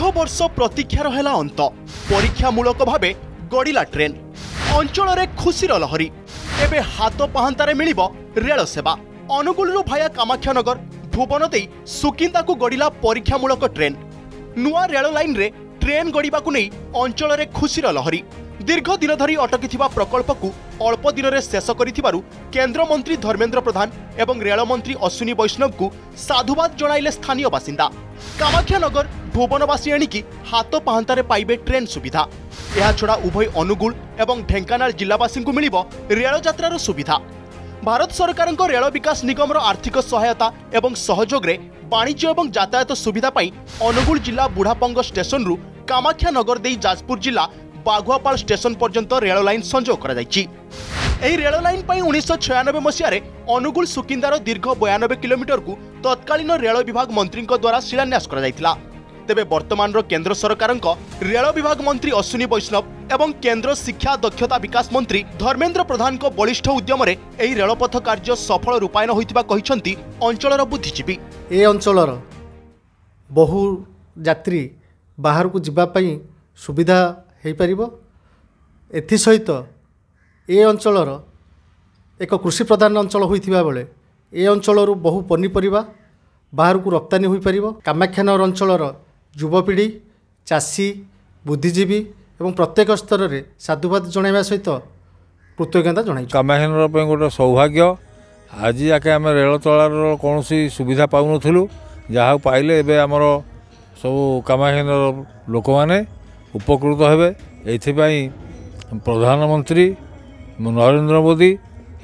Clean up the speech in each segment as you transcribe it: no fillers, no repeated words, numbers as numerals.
दीर्घ वर्ष प्रतीक्षार है अंत परीक्षामूलक भाव गड़िला ट्रेन अंचल खुशीर लहरी एबे हाथ पहांतारे मिलिबो रेल सेवा। अनुगुल भाया कामाक्षानगर भुवन दे सुकिंदा को गड़िला परीक्षामूलक ट्रेन नुआ रेल लाइन रे ट्रेन गड़िबा को नहीं अंचल रे खुशीर लहरी। दीर्घ दिन धरी अटकी प्रकल्प को अल्प दिन में शेष करिथिबारु केंद्र मंत्री धर्मेंद्र प्रधान एवं रेल मंत्री अश्विनी वैष्णव को साधुवाद जणाइले स्थानीय बासिंदा। कामाक्षानगर भुवनवासी एणिकी हाथ पहांतारे पाइबे ट्रेन सुविधा। यह छड़ा उभय अनुगुल एवं ढेंकानाल जिलावासी को मिलिबो रेल यात्रार सुविधा। भारत सरकार रेल विकास निगम आर्थिक सहायता एवं सहयोग रे वाणिज्य एवं यातायात सुविधा पाई अनुगुल जिला बुढ़ापंग स्टेशन रु कामाक्षानगर देई जाजपुर जिला बाघुआपाल स्टेशन पर्यंत रेल लाइन संजोग करा जायछि। एही रेल लाइन पर 1996 मसीह अनुगुल सुकिंदार दीर्घ 92 किलोमीटर को तत्कालीन रेल विभाग मंत्री द्वारा शिलान्यास करा जायतिला। तेबे वर्तमान केंद्र सरकार रेल विभाग मंत्री अश्विनी वैष्णव एवं केंद्र शिक्षा दक्षता विकास मंत्री धर्मेंद्र प्रधान बलिष्ठ उद्यम रेलपथ कार्य सफल रूपायन होइतिबा कहिसेंती अंचल बुद्धिजीवी। ए अंचल बहु यात्री बाहर को जावाई सुविधा हो पारिबो। एथि सहित ए अंचलर एक कृषि प्रधान अंचल होइतिबा बेले ए अंचलरु बहु पनीपरिबा बाहर को रप्तानी हो पारिबो। कामाक्षानगर अंचलर युवपीढ़ी चाषी बुद्धिजीवी एवं प्रत्येक स्तर में साधुवाद जणाइवा सहित कृतज्ञता जणाइ। कामाक्षानगर पे गोटे सौभाग्य आज आके आम रेल चलार कौन सुविधा पाऊनु जहाँ पाइले एबे आमर सब कामाक्षानगर लोक मैंने उपकृत हेबे। एथिपाई प्रधानमंत्री नरेंद्र मोदी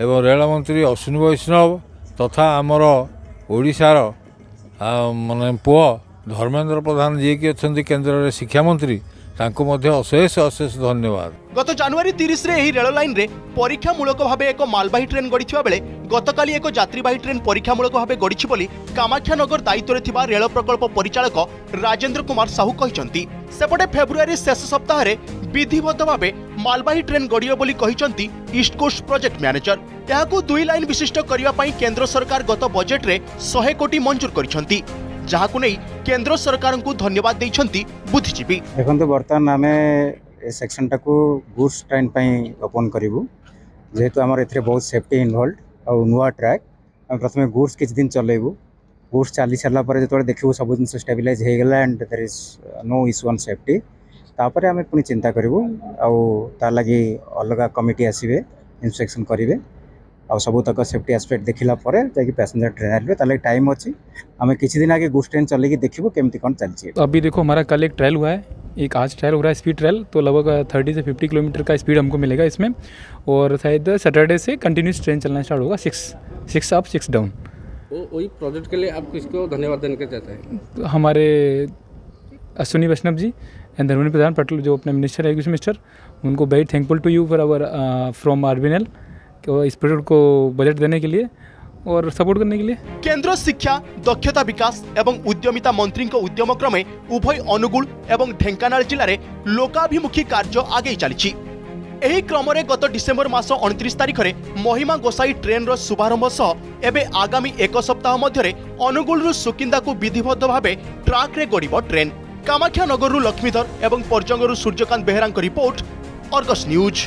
एवं रेल मंत्री अश्विनी वैष्णव तथा आमर ओडिशार मान पु धर्मेंद्र प्रधान जी की अच्छा केन्द्र शिक्षा मंत्री अशेष अशेष धन्यवाद। गत जनवरी 30 रे रेल लाइन रे परीक्षामूलक भाव एक मालवाही ट्रेन गड़ीथिबा बेले गतकाली एक यात्रीवाही ट्रेन परीक्षामूलक भाव गड़ीछि बोली कामाक्षानगर दायित्व रे थिबा रेल प्रकल्प परिचालक राजेंद्र कुमार साहू कहिसंती। सेपटे फेब्रुआरी शेष सप्ताह रे विधिवत भाव मालवाही ट्रेन गड़ियो बोली कहिसंती ईस्ट कोस्ट प्रोजेक्ट मैनेजर। यहाकू दुई लाइन विशिष्ट करिया पई केंद्र सरकार गत बजेट रे 100 कोटी मंजूर करिसंती जहाँकू नहीं केंद्र सरकार को धन्यवाद देती बुद्धिजीवी। देखो तो बर्तमान आम ए सेक्शन टाक गुड्स ट्रेन ओपन करूँ जेहेतु आम ए बहुत सेफ्टी इनवल्व और नुआ ट्रैक आम प्रथम गुड्स किसी दिन चलैबू। गुड्स चली सारापर जो देखू सब जिन स्टेबिलाइज होगा and there is no issue on safety तापर आम पुणी चिंता करूँ आ लगी अलग कमिटी आसवे इन्स्पेक्शन करेंगे आ सबूतक सेफ्टी आस्पेक्ट देखला पैसेंजर ट्रेन आएंगे ताले टाइम अच्छी हमें किसी दिन आगे गुड्स ट्रेन चलेगी देखो केमती कौन चलती है। अभी देखो हमारा कल एक ट्रायल हुआ है, एक आज ट्रायल हो रहा है स्पीड ट्रायल, तो लगभग 30 से 50 किलोमीटर का स्पीड हमको मिलेगा इसमें। और शायद सैटरडे से कंटिन्यूस ट्रेन चलना स्टार्ट होगा 6 अप 6 डाउन। वही प्रोजेक्ट के लिए आप किसको धन्यवाद देना चाहते हैं? तो हमारे अश्विनी वैष्णव जी एंड धर्मेंद्र प्रधान पटेल जो अपने मिनिस्टर है एजुकेशन मिनिस्टर, उनको very thankful to you for our from RBNL इस प्रोजेक्ट को बजट देने के लिए और सपोर्ट करने के लिए। केंद्र शिक्षा दक्षता विकास एवं उद्यमिता मंत्री को उद्यम क्रमे उभय अनुगुल एवं ढेंकानाल जिले में लोकाभिमुखी कार्य आगे चली। एही क्रम रे गत डिसेंबर मास 29 तारीख रे महिमा गोसाई ट्रेन रो शुभारंभ सह एबे आगामी एक सप्ताह मध्य अनुगुल रु सुकिंदा को विधिवत भाव ट्रैक रे गड़िबो ट्रेन। कामाक्षानगर रु लक्ष्मीधर एवं पर्जंग रु Suryakant Behera report, Argus news.